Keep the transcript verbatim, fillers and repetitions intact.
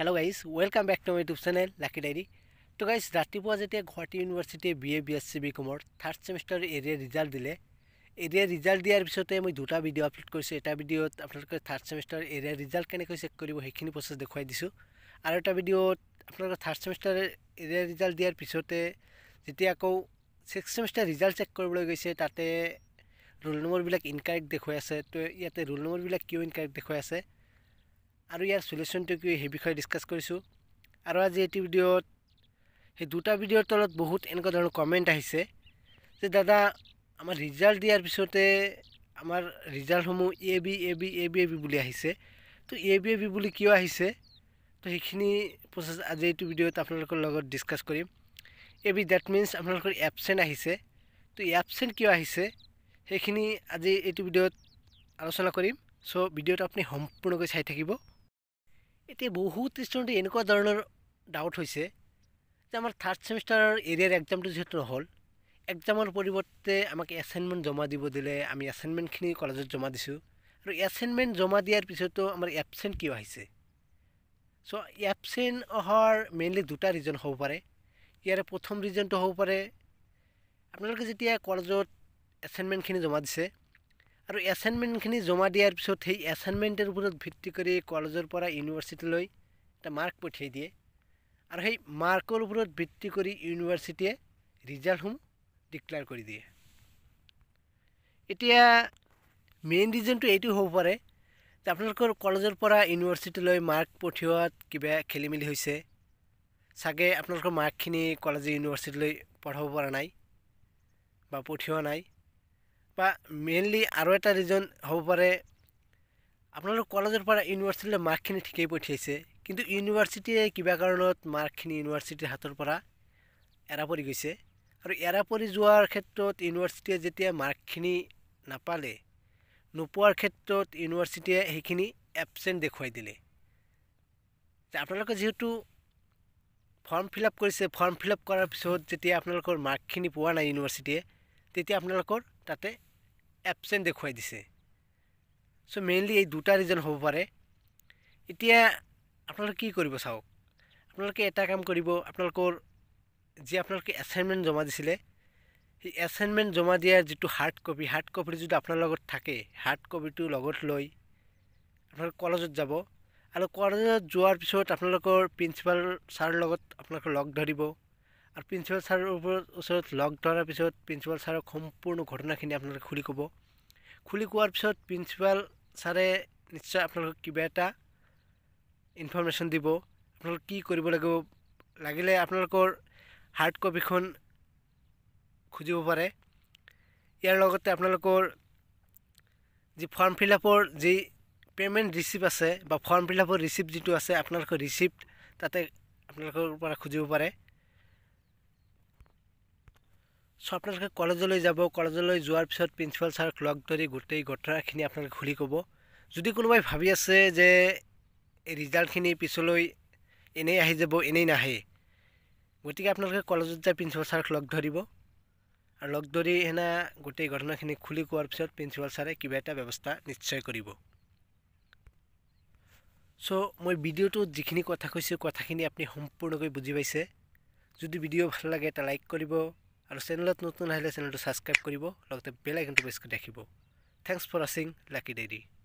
Hello guys, welcome back to my YouTube channel Laki diary. तो guys रातिपुवा जेतिया Guwahati university B ए BSc BCom third semester एरिया result दिले। एरिया result दियार पिछते मैं दुटा भिडिओ आपलोड करिছোঁ। एटा भिडिओत आपलोक थार्ड सेमिस्टार एरिया रिजाल्ट केनेকৈ चेक करिब हेखिनि प्रसेस देखाइ दिছোঁ, आरो एटा भिडिओत आपलोक थार्ड सेमिस्टार एरिया रिजाल्ट दियार पिछते जेतिया आकौ सिक्स सेमिस्टार रिजाल्ट चेक কৰিবলৈ গৈছে ताते रोल नम्बरবিলাক इनकारेक्ट देखाइ আছে। तो ইয়াতে रोल नम्बरবিলাক কিয় ইনকারেক্ট দেখাই আছে और यार सल्यूशन तो कि विषय डिस्कस कर। आज ये भिडिओ दूटा भिडिओर तलत बहुत एनेधरण कमेन्ट आहिसे जे दादा आम रिजाल्ट दियार पिछते आम रिजाल्ट समूह A B A B A B A B बुली आहिसे। तो ए बी ए बी बुली क्यों आहिसे तो हेखिनि प्रसेस आज ये भिडिओत आपनालोकर लगत डिस्कस करिम। ए बी दैट मीन्स आपनालोकर एब्सेंट आहिसे। तो एब्सेंट क्यों आहिसे हेखिनि आज ये भिडिओत आलोचना करिम। सो भिडिओ आपनि सम्पूर्णक चाइ थाकिब। इतना बहुत स्टूडेंट एनेकुवा धरणर डाउट होइसे जे आमार थार्ड सेमिस्टार एरियार एग्जाम जेहेतु नहल, एग्जामर परिवर्ते आमाक एसाइनमेंट जमा दिब दिले। आमी एसाइनमेंटखिनि कलेजत जमा दिछु आरो एसाइनमेंट जमा दियार पिछतो आमार एब्सेंट किय आइसे। सो एब्सेंट अहार मेनली दुटा रिजन हब पारे। इयार प्रथम रिजन तो हब पारे आपनालोके जेतिया कलेजत एसाइनमेंटखिनि जमा दिसे और एसाइनमेंटखिनि जमा दियार पिछत सेइ एसाइनमेंटर ऊपर भित्ति करि कलेजर परा यूनिवर्सिटीलै एटा मार्क पठाइ दिए और सेइ मार्कर ऊपर भित्ति करि यूनिवर्सिटीए रिजाल्ट हम डिक्लेयर करि दिए। एटिया मेन रिजनटु एइटु हब पारे जे आपनालोकर कलेजर परा यूनिवर्सिटीलै मार्क पठियात किबा खेलिमेलि होइसे। सागे आपनालोकर मार्कखिनि कलेज यूनिवर्सिटीलै पठाब पारा नाइ बा पठिया नाइ। मेनलि आरो एटा रिजन हब पारे आपनालोक कलेजर परा यूनिवर्सिटीले मार्कखिनि ठिकै पठाइছে किन्तु यूनिवर्सिटीए किबा कारणत मार्कखिनि यूनिवर्सिटीर हातर परा एरा परि গৈছে आरो एरा परि जोৱাৰ क्षेत्रत यूनिवर्सिटीए जेतिया मार्कखिनि नापाले नपोৱাৰ क्षेत्रत यूनिवर्सिटीए हेखिनि एब्सेंट देखुৱাই দিলে। যে आपनालोक जेहेतु फर्म फिलअप কৰিছে, फर्म फिलअप কৰাৰ পিছত जेतिया आपनालोকৰ मार्कखिनि পোৱা নাই यूनिवर्सिटीए তেতিয়া आपनालोকৰ ताते एब्सेंट देखुवाई दिसे। सो मेनलि ये दुटा रिजन हब पारे। इतिया आपनालोके कि करिब चाওক, आपनालोके एटा काम करिब, आपनालोकर जे आपनालोके एसाइनमेंट जमा दिसिले সেই एसाइनमेंट जमा दियार जितु हार्ड कपि, हार्ड कपि जो आपनार लगत थाके हार्ड कपिटो लगत लई आपनालोक कलेजत যাব आरो कलेजत जोৱাৰ পিছত आपनालोকৰ प्रिन्सिपाल ছাৰৰ লগত आपनालोকৰ লগ ধৰিব और प्रिन्सिपाल सर ऊपर लग धरार पास प्रिन्सिपाल सर सम्पूर्ण घटनाखिनि आपनालोके खुली कब। खुली कोवार पास प्रिन्सिपाल सारे निश्चय आपनालोक किबा एटा इनफरमेशन दिब। आपनालोक कि करिब লাগিব लागिले आपनालोकर हार्ड कपिखन खुजिब पारे। यार लगते आपनालोकर जी फर्म फिलआपर जी पेमेंट रिसिप्ट आछे बा फर्म फिलआपर रिसिप्ट जितु आछे आपनालोकर रिसिप्ट ताते आपनालोकर परा खुजिब पारे। सो आपनालोके कलेजलै যাব, कलेजलै যোৱাৰ পিছত প্ৰিন্সিপাল ছাৰক লগ ধৰি গোটেই ঘটনাখিনি আপোনালোকে খুলি ক'ব। যদি কোনোবাই ভাবি আছে যে এই ৰিজাল্টখিনি পিছলৈ এনেই আহি যাব, এনেই নাহে, গতিকে আপোনালোকে কলেজত যাই প্ৰিন্সিপাল ছাৰক লগ ধৰিব আৰু লগ ধৰি হেনা গোটেই ঘটনাখিনি খুলি কোৱাৰ পিছত প্ৰিন্সিপাল ছাৰে কিবা এটা ব্যৱস্থা নিশ্চয় কৰিব। সো মই ভিডিঅ'টোত যিখিনি কথা কৈছোঁ কথাখিনি আপুনি সম্পূৰ্ণকৈ বুজি পাইছে। যদি ভিডিঅ' ভাল লাগে এটা লাইক কৰিব और चैनल नतून आने चैनल सब्सक्राइब कर बेल आइकन प्रेस कर रखिब। Thanks for watching Laki diary.